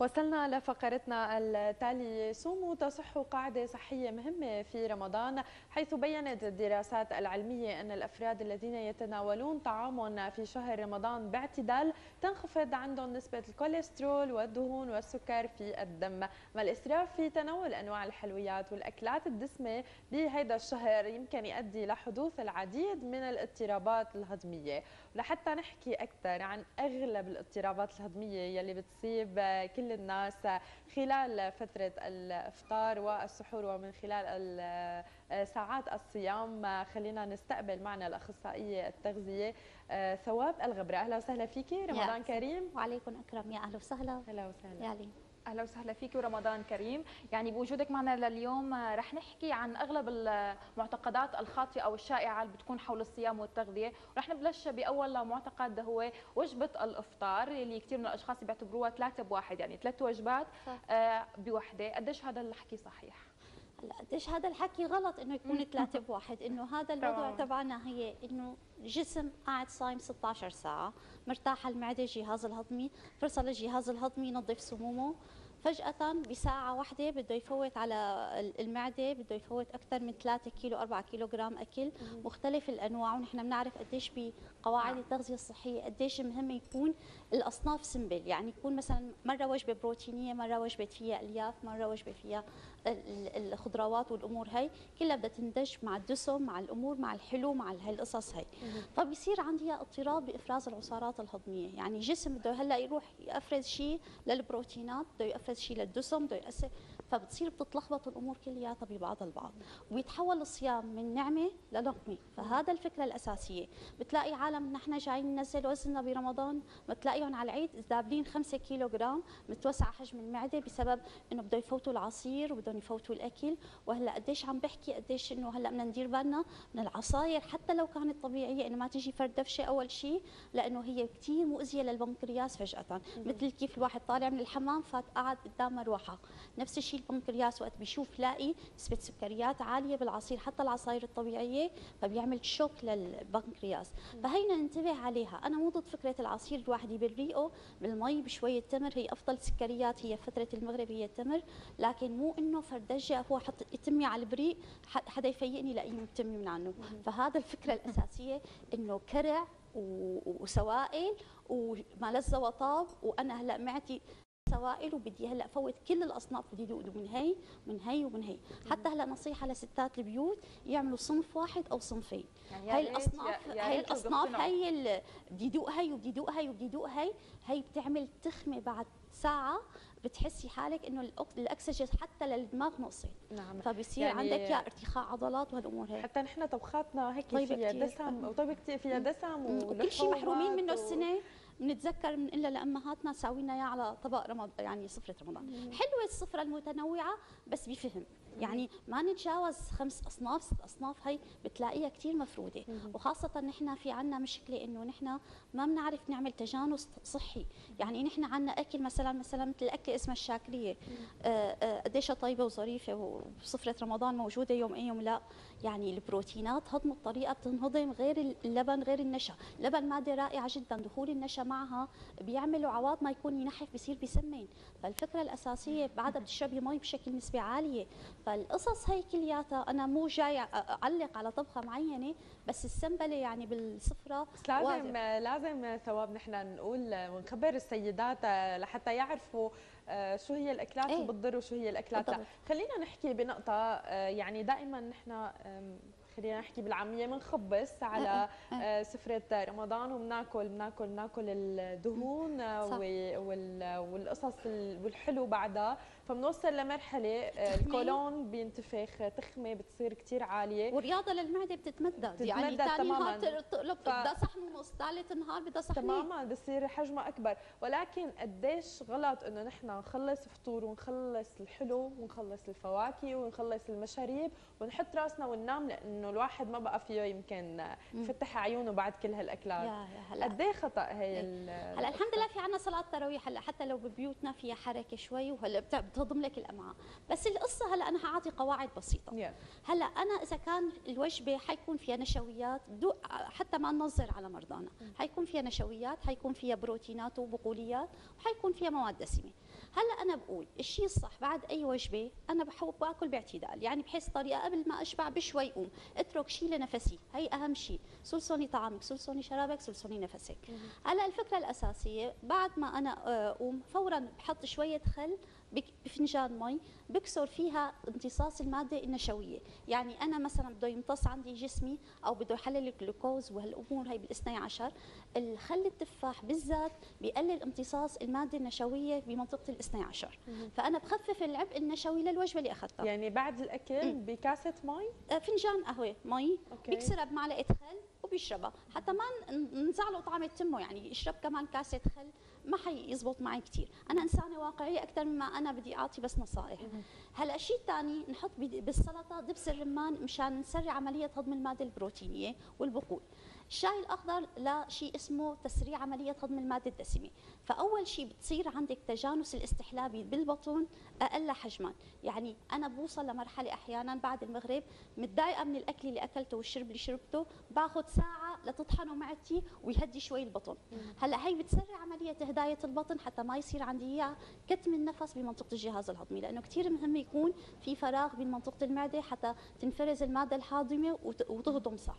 وصلنا لفقرتنا التالية، صوموا تصحوا، قاعدة صحية مهمة في رمضان، حيث بيّنت الدراسات العلمية أن الأفراد الذين يتناولون طعامهم في شهر رمضان باعتدال تنخفض عندهم نسبة الكوليسترول والدهون والسكر في الدم. ما الإسراف في تناول أنواع الحلويات والأكلات الدسمة بهذا الشهر يمكن يؤدي لحدوث العديد من الاضطرابات الهضمية. ولحتى نحكي أكثر عن أغلب الاضطرابات الهضمية يلي بتصيب كل الناس خلال فترة الإفطار والسحور ومن خلال ساعات الصيام، خلينا نستقبل معنا الأخصائية التغذية ثواب الغبرا. أهلا وسهلا فيكي، رمضان كريم. وعليكم أكرم، يا أهلا وسهلا. أهلا وسهلا. يالي. أهلا وسهلا فيكي ورمضان كريم. يعني بوجودك معنا لليوم رح نحكي عن أغلب المعتقدات الخاطئة أو الشائعة اللي بتكون حول الصيام والتغذية، ورح نبلش بأول معتقد هو وجبة الإفطار اللي كثير من الأشخاص بيعتبروها 3 بواحد، يعني 3 وجبات بوحدة. قديش هذا الحكي صحيح؟ قديش هذا الحكي غلط انه يكون 3 بواحد، انه هذا الموضوع تبعنا هي انه جسم قاعد صايم 16 ساعة، مرتاحة المعدة، الجهاز الهضمي، فرصة للجهاز الهضمي ينظف سمومه، فجأة بساعة واحدة بده يفوت على المعدة، بده يفوت أكثر من 3 كيلو 4 كيلو جرام أكل مختلف الأنواع. ونحن بنعرف قديش بقواعد التغذية الصحية قديش مهم يكون الأصناف سمبل، يعني يكون مثلا مرة وجبة بروتينية، مرة وجبة فيها ألياف، مرة وجبة فيها الخضروات والأمور هي كلها بدها تندج مع الدسم مع الأمور مع الحلو مع هالقصص هي. فبصير عندي اضطراب بإفراز العصارات الهضمية، يعني جسم بده هلا يروح يفرز شيء للبروتينات، بده شيء للدسم، بده يأثر، فبتصير بتتلخبط الامور كلياتها ببعض البعض، ويتحول الصيام من نعمه للقمه. فهذا الفكره الاساسيه. بتلاقي عالم نحن جايين ننزل وزننا برمضان، بتلاقيهم على العيد ذابلين 5 كيلو جرام، متوسع حجم المعده بسبب انه بده يفوتوا العصير وبدهم يفوتوا الاكل. وهلا قديش عم بحكي قديش انه هلا بدنا ندير بالنا من العصاير حتى لو كانت طبيعيه، انه ما تجي فردفشه اول شيء، لانه هي كثير مؤذيه للبنكرياس فجاه، مثل كيف الواحد طالع من الحمام فات قعد قدام مروحه، نفس الشيء البنكرياس وقت بيشوف لاقي نسبه سكريات عاليه بالعصير حتى العصاير الطبيعيه، فبيعمل شوك للبنكرياس، فهينا ننتبه عليها. انا مو ضد فكره العصير الواحد يبريقه بالمي بشويه تمر، هي افضل سكريات، هي فتره المغرب هي التمر، لكن مو انه فردجه هو حط تمي على البريق حدا يفيقني لاقيه تمي من عنه. فهذا الفكره الاساسيه انه كرع وسوائل وما لذ وطاب، وانا هلا معتي سوائل وبدي هلا فوت كل الاصناف، بدي ذوق من هي ومن هي ومن هي. حتى هلا نصيحه لستات البيوت يعملوا صنف واحد او صنفين، يعني هاي الاصناف هي بدي ذوق هي وبدي ذوق هي وبدي ذوق هي، هي بتعمل تخمه بعد ساعه، بتحسي حالك انه الاكسجين حتى للدماغ نقصت. نعم. فبصير يعني عندك يا ارتخاء عضلات وهالامور هيك. حتى نحن طبخاتنا هيك فيها دسم، وطيبه كثير فيها دسم وكل شيء محرومين منه السنه، بنتذكر من الا لامهاتنا تساوي لنا اياه على طبق رمضان، يعني سفره رمضان. حلوه السفره المتنوعه بس بفهم، يعني ما نتجاوز 5 اصناف 6 اصناف، هي بتلاقيها كثير مفروده، وخاصه نحن في عندنا مشكله انه نحن ما بنعرف نعمل تجانس صحي، يعني نحن عندنا اكل مثلا مثل الاكل اسمه الشاكريه، قديش طيبه وظريفه وسفره رمضان موجوده يوم اي يوم لا، يعني البروتينات هضم الطريقه بتنهضم، غير اللبن غير النشا، اللبن ماده رائعه جدا، دخول النشا معها بيعملوا عواط ما يكون ينحف بيصير بسمين. فالفكره الاساسيه بعدها بتشربي مي بشكل نسبه عاليه، فالقصص هي كلياتها انا مو جاي اعلق على طبخه معينه، بس السمبله يعني بالسفره بس لازم ثواب نحن نقول ونخبر السيدات لحتى يعرفوا شو هي الاكلات اللي بتضر وشو هي الاكلات لا. خلينا نحكي بنقطه، يعني دائما نحن خلينا نحكي بالعاميه بنخبص على سفره رمضان وبناكل بناكل بناكل الدهون والقصص والحلو بعدها، فبنوصل لمرحله الكولون بينتفخ، تخمه بتصير كثير عاليه، والرياضه للمعده بتتمدد، يعني ثاني نهار بتقلب بدها صحن ونص، ثالث نهار بدها صحن تماما بتصير حجمها اكبر. ولكن قديش غلط انه نحن نخلص فطور ونخلص الحلو ونخلص الفواكه ونخلص المشاريب ونحط راسنا وننام، لانه الواحد ما بقى فيه يمكن يفتح عيونه بعد كل هالاكلات. قد ايه خطا هي هلا الحمد لله في عندنا صلاه تراويح هلا حتى لو ببيوتنا فيها حركه شوي، وهلا بتهضم لك الامعاء، بس القصه هلا انا هعطي قواعد بسيطه. هلا انا اذا كان الوجبه حيكون فيها نشويات، حتى ما ننظر على مرضانا، حيكون فيها نشويات، حيكون فيها بروتينات وبقوليات، وحيكون فيها مواد دسمه. هلا انا بقول الشيء الصح بعد اي وجبه انا بحب اكل باعتدال، يعني بحس طريقه قبل ما اشبع بشوي قوم اترك شيء لنفسي، هي اهم شيء، سلسوني طعامك، سلسوني شرابك، سلسوني نفسك. هلا الفكره الاساسيه بعد ما انا قوم فورا بحط شويه خل بفنجان مي بكسر فيها امتصاص الماده النشويه، يعني انا مثلا بده يمتص عندي جسمي او بده يحلل الجلوكوز وهالامور هي بال12، الخل التفاح بالذات بقلل امتصاص الماده النشويه بمنطقه ال12، فانا بخفف العبء النشوي للوجبه اللي اخذتها. يعني بعد الاكل بكاسه مي فنجان قهوه مي بكسرها بمعلقه خل وبيشربها حتى ما نزعله طعم التمه، يعني يشرب كمان كاسه خل ما حيزبط معي كثير، انا انسانه واقعيه اكثر مما انا بدي اعطي بس نصائح. هلا الشيء الثاني نحط بالسلطه دبس الرمان مشان نسرع عمليه هضم الماده البروتينيه والبقول. الشاي الاخضر لشيء اسمه تسريع عمليه هضم الماده الدسمه، فاول شيء بتصير عندك تجانس الاستحلابي بالبطن اقل حجما، يعني انا بوصل لمرحله احيانا بعد المغرب متضايقه من الاكل اللي اكلته والشرب اللي شربته، باخذ ساعه لتطحنه معدتي ويهدي شوي البطن. هلا هي بتسرع عمليه هدايه البطن حتى ما يصير عندي كتم النفس بمنطقه الجهاز الهضمي، لانه كثير مهم يكون في فراغ بمنطقه المعده حتى تنفرز الماده الهاضمه وتهضم صح.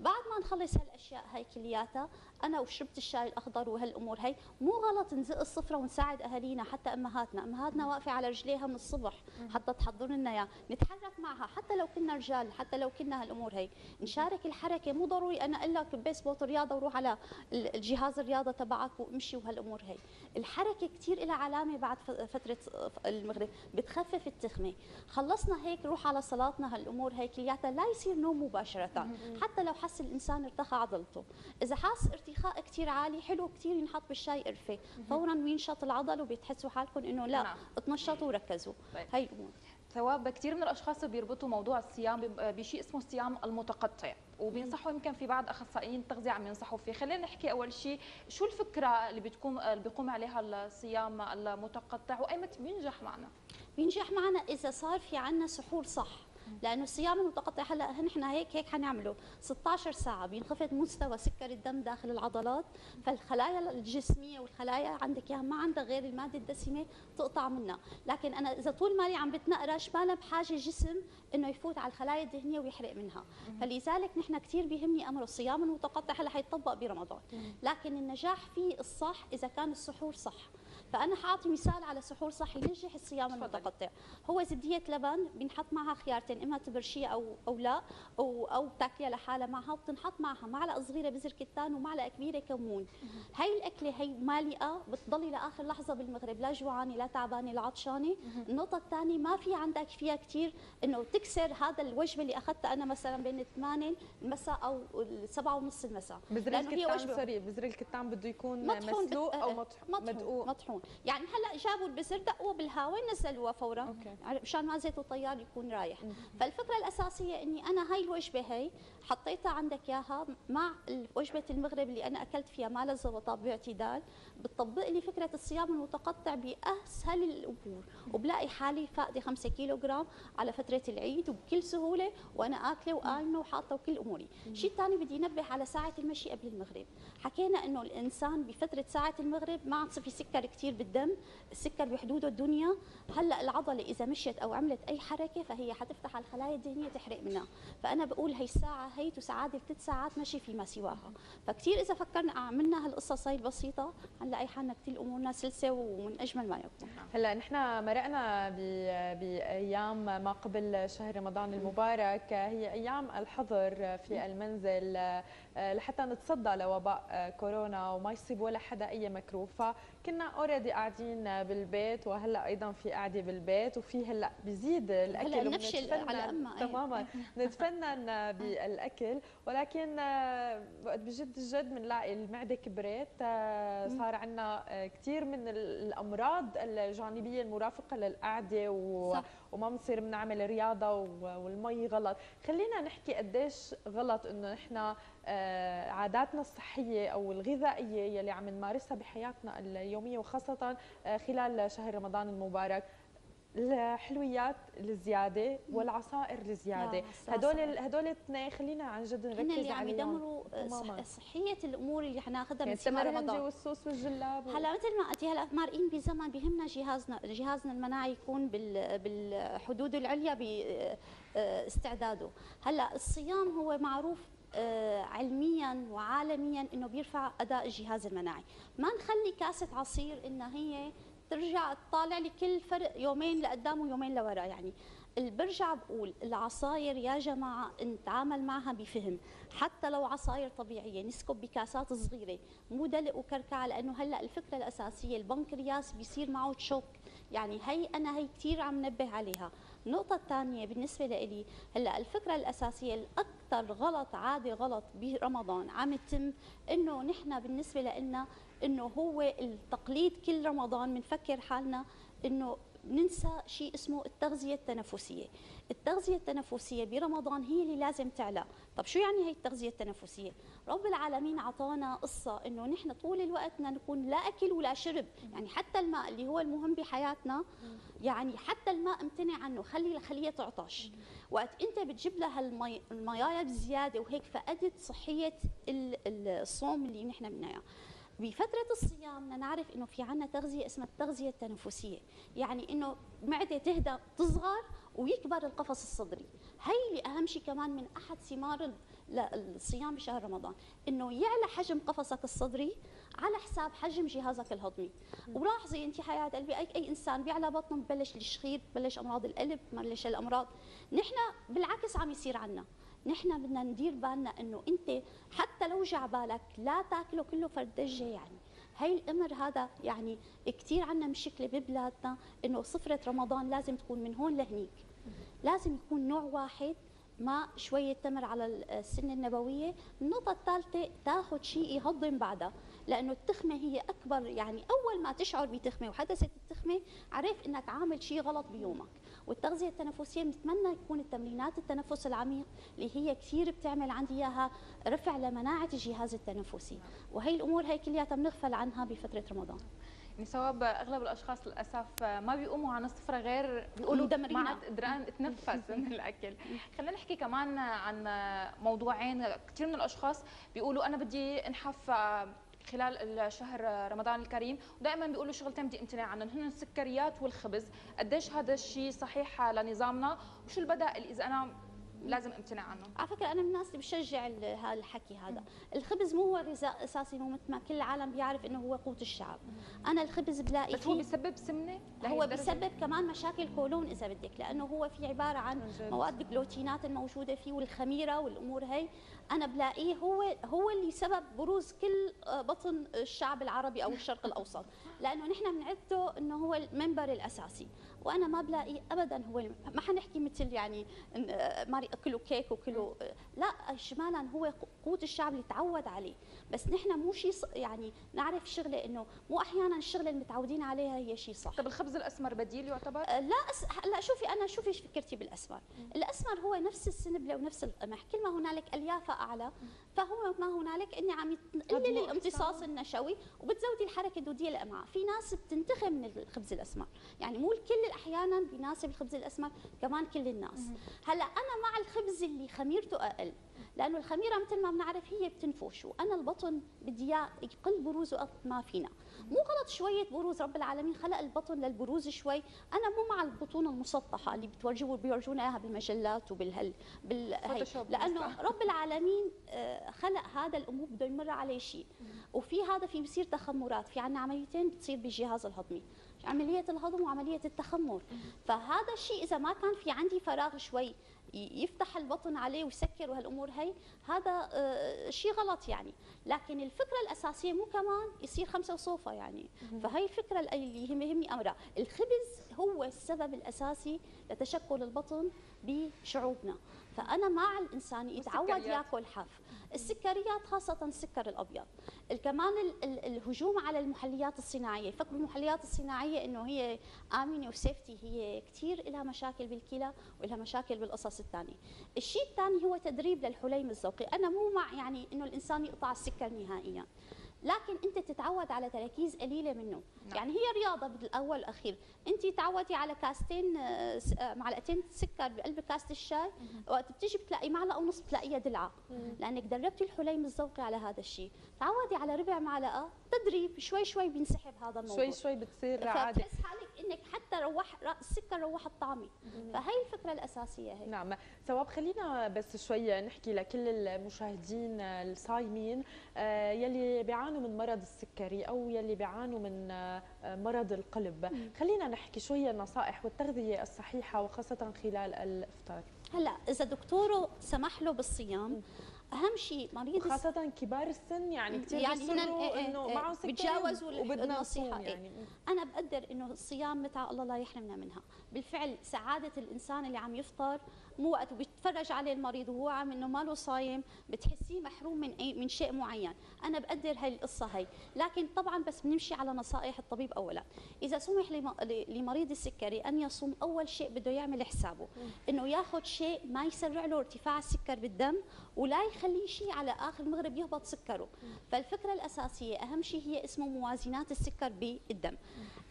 بعد ما نخلص هالاشياء هي كلياتها انا وشربت الشاي الاخضر وهالامور هي مو غلط نزق الصفرة ونساعد اهالينا، حتى امهاتنا واقفه على رجليها من الصبح حتى تحضر لنا اياها، نتحرك معها حتى لو كنا رجال، حتى لو كنا هالامور هي نشارك الحركه، مو ضروري انا اقول لك بس بوط رياضه وروح على الجهاز الرياضه تبعك وامشي وهالامور هي. الحركه كثير لها علامه بعد فتره المغرب بتخفف التخمه. خلصنا هيك روح على صلاتنا هالامور هي كلياتها، لا يصير نوم مباشره حتى لو حس الانسان ارتخى عضلته، اذا حاس ارتخاء كثير عالي حلو كثير ينحط بالشاي قرفه فورا وينشط العضل وبتحسوا حالكم انه لا اتنشطوا وركزوا. هي الامور ثواب كثير من الاشخاص بيربطوا موضوع الصيام بشيء اسمه الصيام المتقطع، وبينصحوا يمكن في بعض اخصائيين التغذيه عم ينصحوا فيه. خلينا نحكي اول شيء شو الفكره اللي بيقوم عليها الصيام المتقطع وايمت بينجح معنا؟ بينجح معنا اذا صار في عندنا سحور صح، لانه الصيام المتقطع هلا نحن هيك حنعمله 16 ساعه بينخفض مستوى سكر الدم داخل العضلات، فالخلايا الجسميه والخلايا عندك اياها ما عندها غير الماده الدسمه تقطع منها، لكن انا اذا طول مالي عم بتنقرش ما بحاجه الجسم انه يفوت على الخلايا الدهنيه ويحرق منها، فلذلك نحن كثير بيهمني امر الصيام المتقطع هلا حيطبق برمضان، لكن النجاح فيه الصح اذا كان السحور صح. فانا حاعطي مثال على سحور صح ينجح الصيام المتقطع، هو زبديه لبن بنحط معها خيارتين، اما تبرشيها او لا او بتاكليها لحالها معها، وبتنحط معها معلقه صغيره بذر كتان ومعلقه كبيره كمون. هي الاكله هي مالئه بتضلي لاخر لحظه بالمغرب، لا جوعانه لا تعبانه لا عطشانه. النقطه الثانيه ما في عندك فيها كثير انه تكسر هذا الوجبه اللي اخذتها انا مثلا بين 8 المساء او 7:30 المساء، لانه هي وجبه سوري بذر الكتان بده يكون مسلوق او مطحون، يعني هلا جابوا البزر دقوه بالهواء نزلوها فورا مشان ما زيت الطيار يكون رايح. فالفكره الاساسيه اني انا هاي الوجبه هي حطيتها عندك اياها مع وجبه المغرب اللي انا اكلت فيها ما لها زبطه باعتدال، بتطبق لي فكره الصيام المتقطع باسهل الامور، وبلاقي حالي فاقده 5 كيلو جرام على فتره العيد وبكل سهوله وانا اكله وقايمه وحاطه وكل اموري. الشيء الثاني بدي انبه على ساعه المشي قبل المغرب، حكينا انه الانسان بفتره ساعه المغرب ما عاد في سكر كثير بالدم، السكر بحدوده الدنيا، هلا العضله اذا مشيت او عملت اي حركه فهي حتفتح على الخلايا الدهنيه تحرق منها، فانا بقول هي الساعه هي تساعد ال3 ساعات مشي فيما سواها، فكثير اذا فكرنا عملنا هالقصص هي البسيطه هنلاقي حالنا كثير امورنا سلسه ومن اجمل ما يكون. هلا نحن مرقنا بايام ما قبل شهر رمضان المبارك، هي ايام الحظر في المنزل لحتى نتصدى لوباء كورونا وما يصيب ولا حدا اي مكروه، فكنا اوريدي قاعدين بالبيت وهلا ايضا في قاعده بالبيت وفي هلا بزيد الاكل ونتفنن تماما نتفنن بالاكل، ولكن بجد بنلاقي المعده كبرت، صار عندنا كثير من الامراض الجانبيه المرافقه للقعده وما بنصير بنعمل رياضه والمي غلط. خلينا نحكي قديش غلط انه نحن عاداتنا الصحيه او الغذائيه يلي عم نمارسها بحياتنا اليوميه وخاصه خلال شهر رمضان المبارك الحلويات الزياده والعصائر الزياده، هدول الاثنين خلينا عن جد نركز عليهم، اللي عم يدمروا صحيه الامور اللي حناخذها من سنه رمضان، السمرنجي والسوس والجلاب هلا مثل ما قلتي هلا مارقين بزمن بهمنا جهازنا المناعي يكون بالحدود العليا باستعداده. هلا الصيام هو معروف علميا وعالميا انه بيرفع اداء الجهاز المناعي، ما نخلي كاسه عصير انها هي ترجع تطالع لي كل فرق يومين لقدام ويومين لورا. يعني برجع بقول العصاير يا جماعه نتعامل معها بفهم، حتى لو عصاير طبيعيه نسكب بكاسات صغيره مو دلق وكركعه، لانه هلا الفكره الاساسيه البنكرياس بيصير معه تشوك، يعني هي انا هي كثير عم نبه عليها. النقطه الثانيه بالنسبه لإلي هلا الفكره الاساسيه الاكثر غلط عادي غلط برمضان عم يتم، انه نحن بالنسبه لنا انه هو التقليد كل رمضان بنفكر حالنا انه ننسى شيء اسمه التغذية التنفسية. التغذية التنفسية برمضان هي اللي لازم تعلى. طب شو يعني هي التغذية التنفسية؟ رب العالمين عطانا قصة انه نحن طول الوقت بدنا نكون لا اكل ولا شرب، يعني حتى الماء اللي هو المهم بحياتنا، يعني حتى الماء امتنع عنه، خلي الخلية تعطش. وقت انت بتجيب لها المياه بزيادة وهيك فقدت صحية الصوم اللي نحن بدنا اياه. بفترة الصيام بدنا نعرف انه في عنا تغذية اسمها التغذية التنفسية، يعني انه معدة تهدى تصغر ويكبر القفص الصدري. هي اللي اهم شيء كمان من احد ثمار الصيام بشهر رمضان، انه يعلى حجم قفصك الصدري على حساب حجم جهازك الهضمي. ولاحظي انت حياة قلبي اي انسان بيعلى بطنه ببلش الشخير، ببلش امراض القلب، ببلش الامراض. نحن بالعكس عم يصير عنا، نحن بدنا ندير بالنا انه انت حتى لو جع بالك لا تاكله كله فرد دجه. يعني هي الامر هذا يعني كثير عندنا مشكله ببلادنا، انه سفره رمضان لازم تكون من هون لهنيك، لازم يكون نوع واحد مع شويه تمر على السنه النبويه. النقطه الثالثه تاخذ شيء يهضم بعدها، لانه التخمه هي اكبر، يعني اول ما تشعر بتخمه وحدثت التخمه عرف انك عامل شيء غلط بيومك. والتغذيه التنفسيه بنتمنى يكون التمرينات التنفس العميق اللي هي كثير بتعمل عندي اياها رفع لمناعه الجهاز التنفسي، وهي الامور هي كلياتها بنغفل عنها بفتره رمضان. يعني ثواب اغلب الاشخاص للاسف ما بيقوموا على السفره غير بيقولوا دمرينا قدران اتنفس من الاكل. خلينا نحكي كمان عن موضوعين كثير من الاشخاص بيقولوا انا بدي انحف خلال الشهر رمضان الكريم، ودائما بيقولوا شغلتين بدي امتنع عنهم، هن السكريات والخبز. قديش هذا الشيء صحيح لنظامنا وشو البدائل اذا انا لازم امتنع عنه؟ على فكره انا من الناس اللي بشجع هالحكي هذا. الخبز مو هو غذاء اساسي، مو مثل ما كل العالم بيعرف انه هو قوت الشعب. انا الخبز بلاقي بس هو بيسبب سمنه؟ هو بيسبب كمان مشاكل كولون اذا بدك، لانه هو في عباره عن مواد الجلوتينات الموجوده فيه والخميره والامور هي. انا بلاقيه هو اللي سبب بروز كل بطن الشعب العربي او الشرق الاوسط، لانه نحن بنعده انه هو المنبر الاساسي، وانا ما بلاقيه ابدا. هو ما حنحكي مثل يعني ماري كله كيك وكله، لا اجمالا هو قوت الشعب اللي تعود عليه. بس نحن مو شيء يعني نعرف شغله انه مو احيانا الشغله اللي متعودين عليها هي شيء صح. طب الخبز الاسمر بديل يعتبر؟ لا شوفي انا شوفي فكرتي بالاسمر. الاسمر هو نفس السنبله ونفس القمح، كل ما هنالك اليافه اعلى فهو ما هنالك اني عم تقلل الامتصاص النشوي وبتزودي الحركه الدوديه للامعاء. في ناس بتنتخب من الخبز الاسمر، يعني مو الكل احيانا بيناسب الخبز الاسمر كمان كل الناس. هلا انا مع الخبز اللي خميرته اقل، لانه الخميره مثل ما بنعرف هي بتنفوش، وانا البطن بدي اياه يقل بروزه قد ما فينا. مو غلط شويه بروز، رب العالمين خلق البطن للبروز شوي. انا مو مع البطون المسطحه اللي بيورجونا اياها بالمجلات لانه رب العالمين خلق هذا الامور بده يمر عليه شيء، وفي هذا في بصير تخمرات. في عندنا عمليتين بتصير بالجهاز الهضمي، عمليه الهضم وعمليه التخمر. فهذا الشيء اذا ما كان في عندي فراغ شوي يفتح البطن عليه ويسكر وهالامور هي، هذا شيء غلط يعني. لكن الفكره الاساسيه مو كمان يصير 5 وصوفه يعني. فهي الفكره اللي يهمني امرها، الخبز هو السبب الاساسي لتشكل البطن بشعوبنا، فانا مع الانسان يتعود ياكل حاف. السكريات خاصه السكر الابيض، كمان الهجوم على المحليات الصناعيه. فك بالمحليات الصناعيه انه هي امنه وسيفتي، هي كثير لها مشاكل بالكلى ولها مشاكل بالقصص الثانيه. الشيء الثاني هو تدريب للحليم الذوقي، انا مو مع يعني انه الانسان يقطع السكر نهائيا، لكن انت تتعود على تركيز قليله منه. نعم. يعني هي رياضه بالاول والاخير، انت تعودي على كاستين معلقتين سكر بقلب كاسه الشاي، وقت بتيجي بتلاقي معلقه ونص بتلاقيها دلعه، لانك دربتي الحليم الذوقي على هذا الشيء. تعودي على ربع معلقه تدريب، شوي شوي بينسحب هذا الموضوع، شوي شوي بتصير عادي، فتحس حالك انك حتى السكر روح الطعمي. فهي الفكره الاساسيه هي. نعم ثواب، خلينا بس شويه نحكي لكل المشاهدين الصايمين يلي بيعانوا من مرض السكري او يلي بيعانوا من مرض القلب، خلينا نحكي شو هي النصائح والتغذيه الصحيحه وخاصه خلال الافطار. هلا اذا دكتوره سمح له بالصيام، اهم شيء مريض خاصه كبار السن يعني كثير بيصروا انه معهم سكر بيتجاوزوا النصيحه. يعني انا بقدر انه الصيام متعه الله لا يحرمنا منها، بالفعل سعاده الانسان اللي عم يفطر مو وقت بيتفرج عليه المريض وهو عم انه ما له صايم بتحسيه محروم من من شيء معين. انا بقدر هي القصه هي، لكن طبعا بس بنمشي على نصائح الطبيب اولا. اذا سمح لمريض السكري ان يصوم، اول شيء بده يعمل حسابه انه ياخذ شيء ما يسرع له ارتفاع السكر بالدم ولا يخليه شيء على اخر المغرب يهبط سكره. فالفكره الاساسيه اهم شيء هي اسمه موازنات السكر بالدم.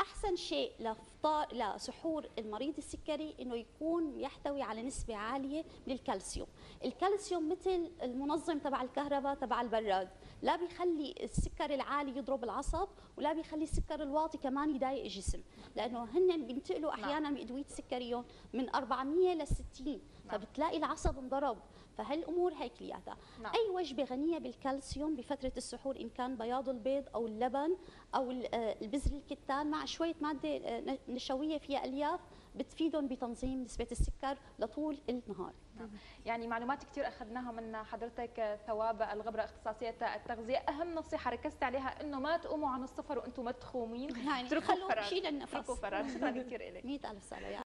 احسن شيء لفطار لسحور المريض السكري انه يكون يحتوي على نسبه عاليه من الكالسيوم. الكالسيوم مثل المنظم تبع الكهرباء تبع البراد، لا بيخلي السكر العالي يضرب العصب ولا بيخلي السكر الواطي كمان يضايق الجسم، لانه هن بينتقلوا احيانا بادويه سكريهم من 400 ل 60، فبتلاقي العصب انضرب. فهالامور هيك كلياتها. اي وجبه غنيه بالكالسيوم بفتره السحور، ان كان بياض البيض او اللبن او البذر الكتان مع شويه ماده نشويه فيها الياف بتفيدهم بتنظيم نسبه السكر لطول النهار. يعني معلومات كثير اخذناها من حضرتك ثواب الغبرا اختصاصيه التغذيه. اهم نصيحه ركزت عليها انه ما تقوموا عن السفر وانتم متخومين، اتركوا فرج. شكرا كثير لك. 100,000 سنه.